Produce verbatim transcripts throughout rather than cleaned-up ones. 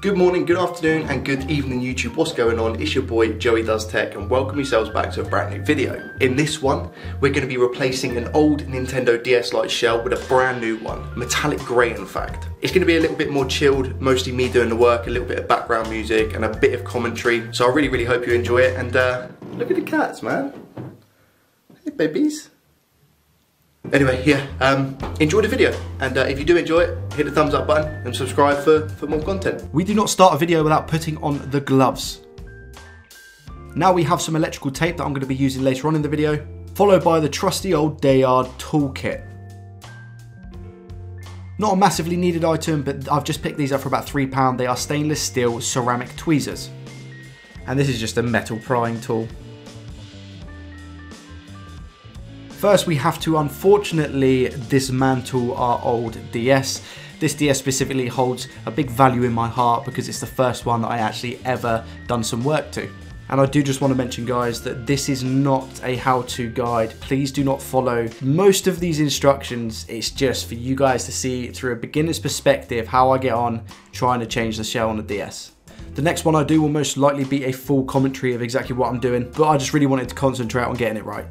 Good morning, good afternoon, and good evening YouTube. What's going on? It's your boy, Joey Does Tech, and welcome yourselves back to a brand new video. In this one, we're gonna be replacing an old Nintendo D S Lite shell with a brand new one, metallic gray in fact. It's gonna be a little bit more chilled, mostly me doing the work, a little bit of background music, and a bit of commentary. So I really, really hope you enjoy it, and uh, look at the cats, man. Hey, babies. Anyway, yeah, um, enjoy the video, and uh, if you do enjoy it, hit the thumbs up button and subscribe for, for more content. We do not start a video without putting on the gloves. Now we have some electrical tape that I'm going to be using later on in the video, followed by the trusty old Dayard toolkit. Not a massively needed item, but I've just picked these up for about three pounds. They are stainless steel ceramic tweezers. And this is just a metal prying tool. First, we have to unfortunately dismantle our old D S. This D S specifically holds a big value in my heart because it's the first one that I actually ever done some work to. And I do just want to mention, guys, that this is not a how-to guide. Please do not follow most of these instructions. It's just for you guys to see through a beginner's perspective how I get on trying to change the shell on the D S. The next one I do will most likely be a full commentary of exactly what I'm doing, but I just really wanted to concentrate on getting it right.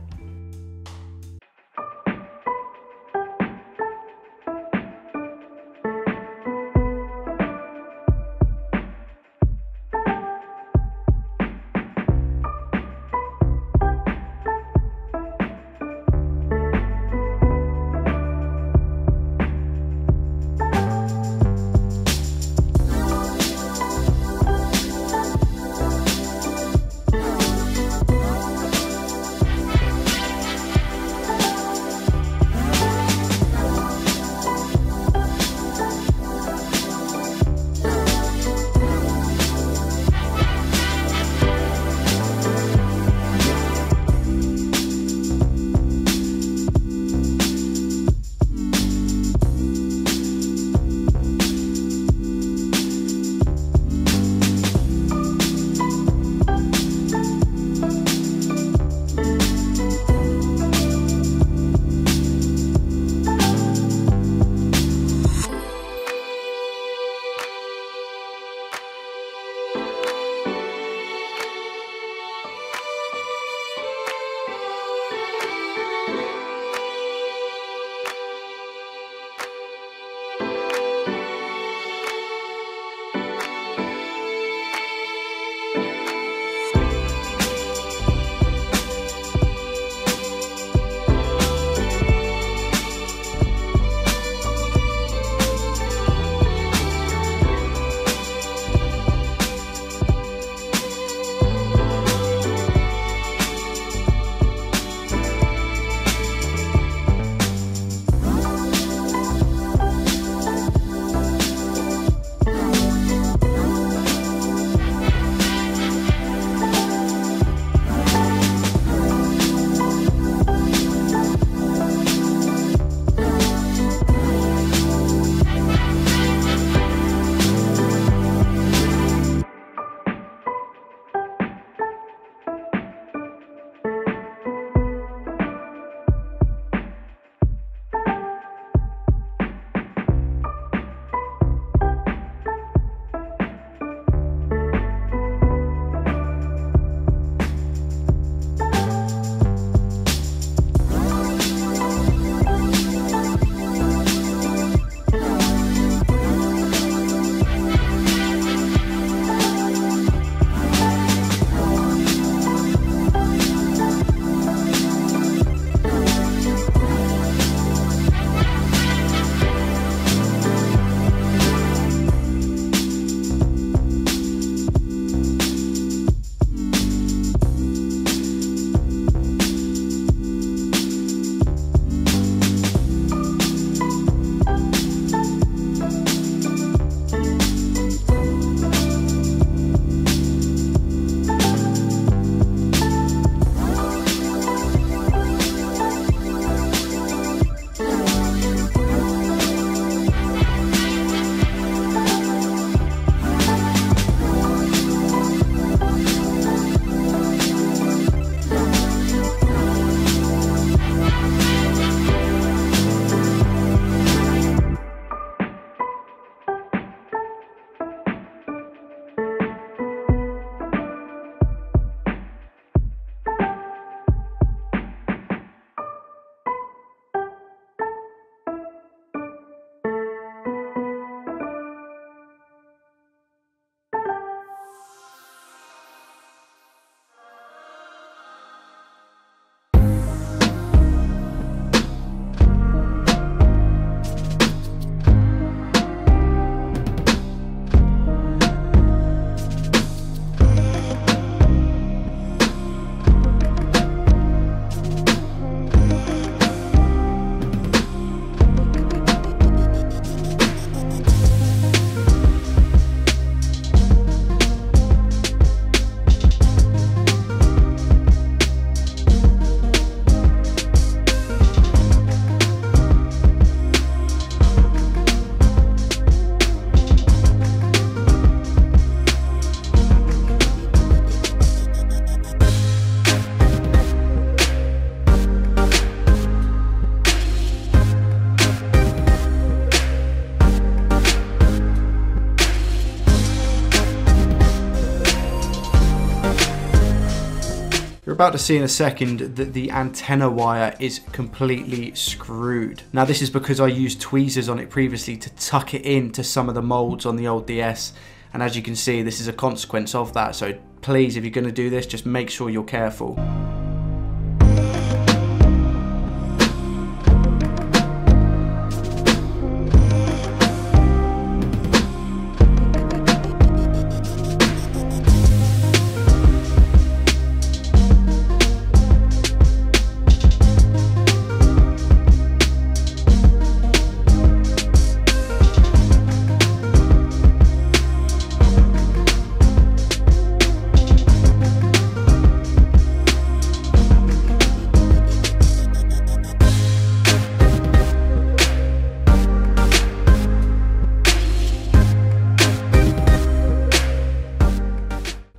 about to see in a second that the antenna wire is completely screwed. Now this is because I used tweezers on it previously to tuck it into some of the molds on the old D S, and as you can see, this is a consequence of that. So please, if you're going to do this, just make sure you're careful.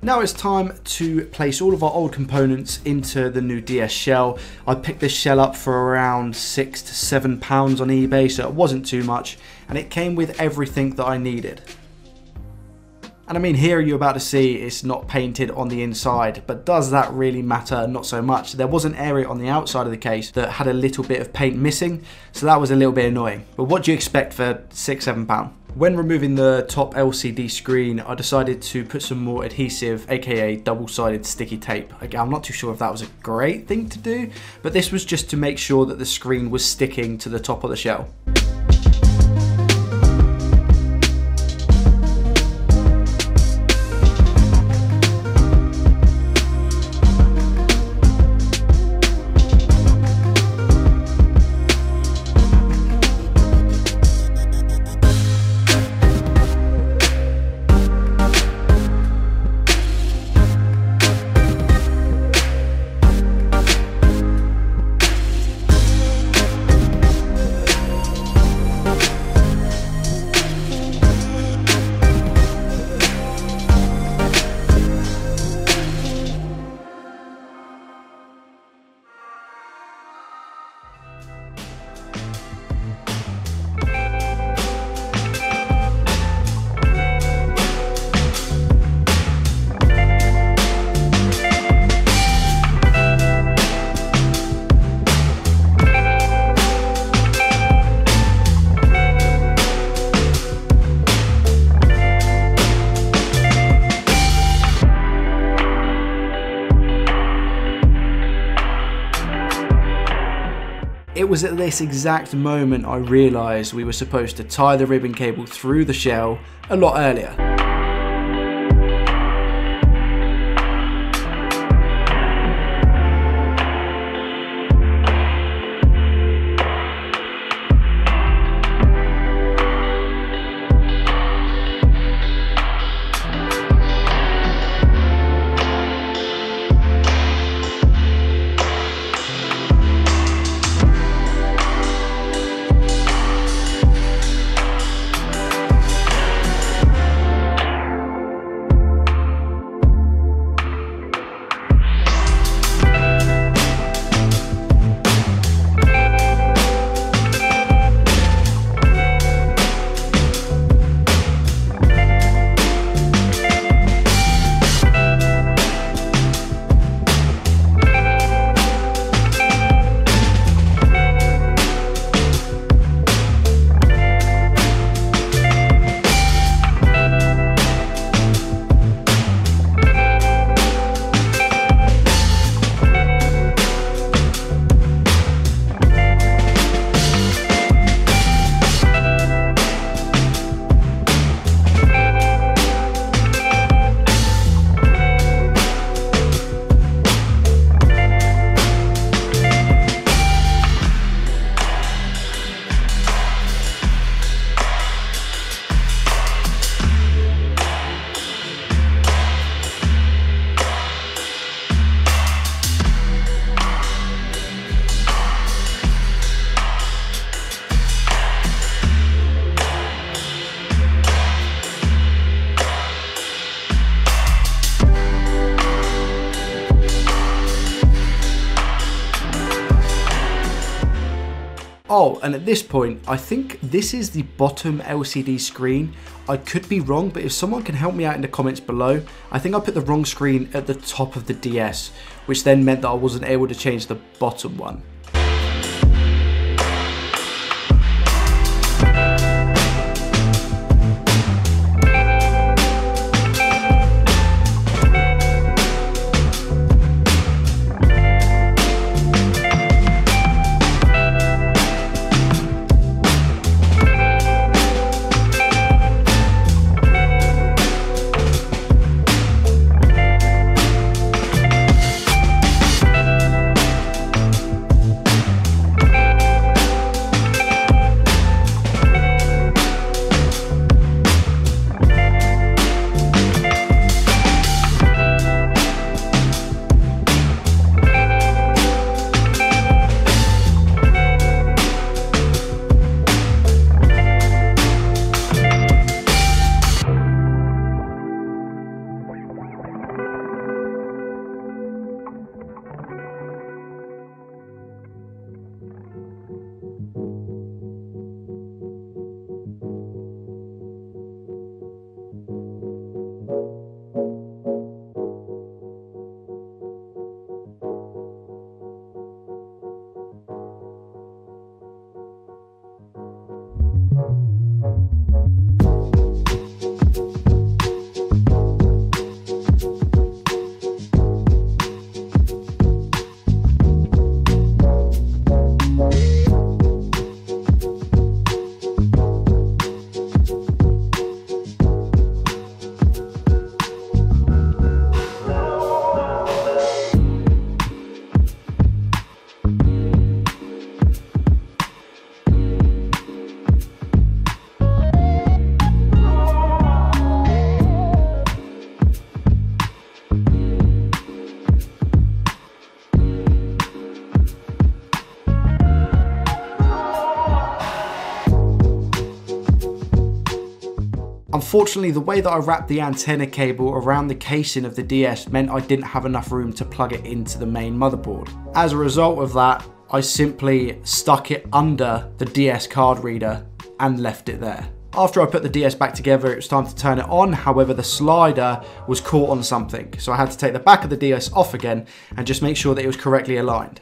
Now it's time to place all of our old components into the new D S shell. I picked this shell up for around six to seven pounds on eBay, so it wasn't too much, and it came with everything that I needed. And I mean, here you're about to see it's not painted on the inside, but does that really matter? Not so much. There was an area on the outside of the case that had a little bit of paint missing, so that was a little bit annoying. But what do you expect for six, seven pounds? When removing the top L C D screen, I decided to put some more adhesive, aka double-sided sticky tape. Again, I'm not too sure if that was a great thing to do, but this was just to make sure that the screen was sticking to the top of the shell. It was at this exact moment I realised we were supposed to tie the ribbon cable through the shell a lot earlier. Oh, and at this point, I think this is the bottom L C D screen. I could be wrong, but if someone can help me out in the comments below, I think I put the wrong screen at the top of the D S, which then meant that I wasn't able to change the bottom one. Unfortunately, the way that I wrapped the antenna cable around the casing of the D S meant I didn't have enough room to plug it into the main motherboard. As a result of that, I simply stuck it under the D S card reader and left it there. After I put the D S back together, it was time to turn it on. However, the slider was caught on something, so I had to take the back of the D S off again and just make sure that it was correctly aligned.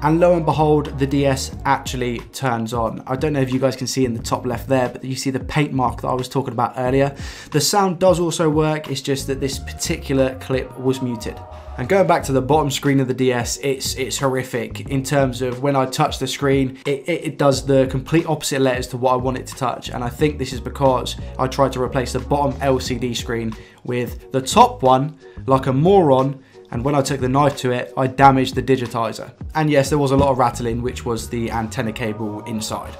And lo and behold, the D S actually turns on. I don't know if you guys can see in the top left there, but you see the paint mark that I was talking about earlier. The sound does also work, it's just that this particular clip was muted. And going back to the bottom screen of the D S, it's it's horrific in terms of when I touch the screen, it, it, it does the complete opposite letters to what I want it to touch. And I think this is because I tried to replace the bottom L C D screen with the top one, like a moron, and when I took the knife to it, I damaged the digitizer. And yes, there was a lot of rattling, which was the antenna cable inside.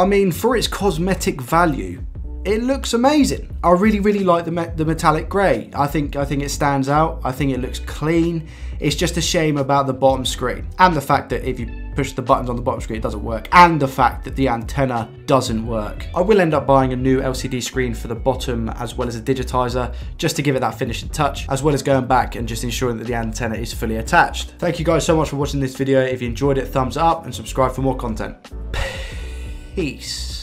I mean, for its cosmetic value, it looks amazing. I really, really like the, me the metallic grey. I think, I think it stands out. I think it looks clean. It's just a shame about the bottom screen and the fact that if you push the buttons on the bottom screen, it doesn't work, and the fact that the antenna doesn't work. I will end up buying a new L C D screen for the bottom as well as a digitizer just to give it that finishing touch, as well as going back and just ensuring that the antenna is fully attached. Thank you guys so much for watching this video. If you enjoyed it, thumbs up and subscribe for more content. Peace.